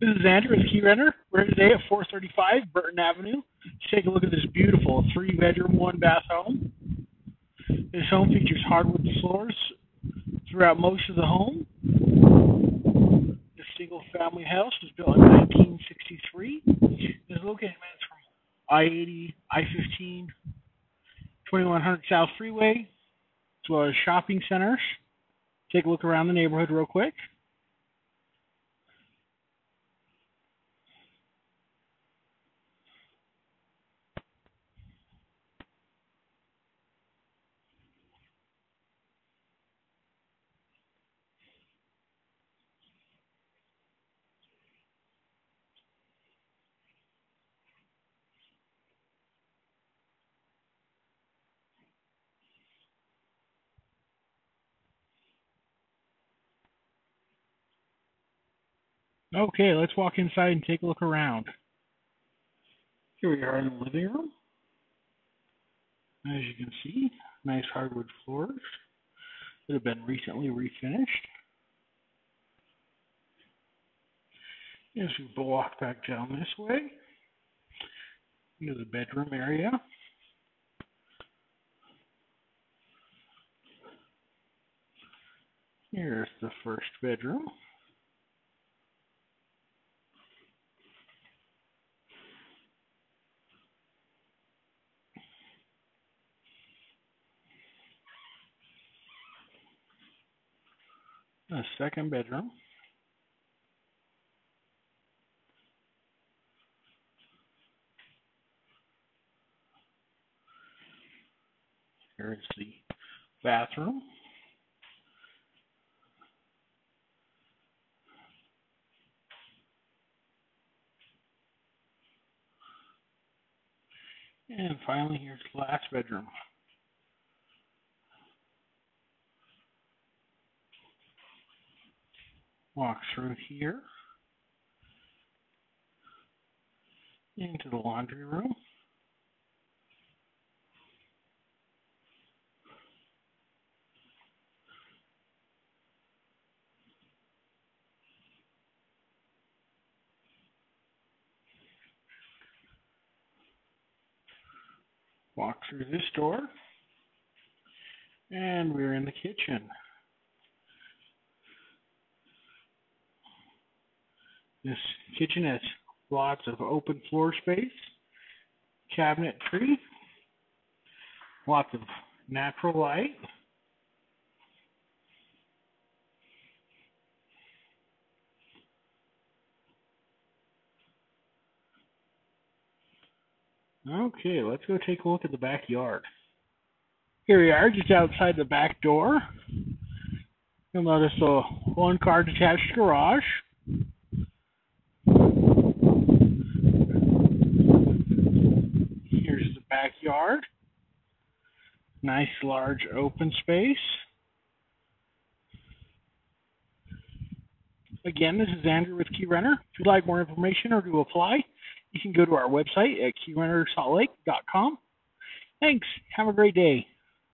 This is Andrew with Keyrenter. We're here today at 435 Burton Avenue to take a look at this beautiful 3-bedroom, 1-bath home. This home features hardwood floors throughout most of the home. This single-family house was built in 1963. It is located from I-80, I-15, 2100 South Freeway, as well as shopping centers. Take a look around the neighborhood real quick. Okay, let's walk inside and take a look around. Here we are in the living room. As you can see, nice hardwood floors that have been recently refinished. As we walk back down this way into the bedroom area. Here's the first bedroom. A second bedroom. Here is the bathroom. And finally, here's the last bedroom. Walk through here into the laundry room. Walk through this door, and we're in the kitchen. This kitchen has lots of open floor space, cabinetry, lots of natural light. Okay, let's go take a look at the backyard. Here we are, just outside the back door. You'll notice a one-car detached garage. Backyard, nice large open space. Again, this is Andrew with Keyrenter. If you'd like more information or to apply, you can go to our website at keyrentersaltlake.com. Thanks. Have a great day.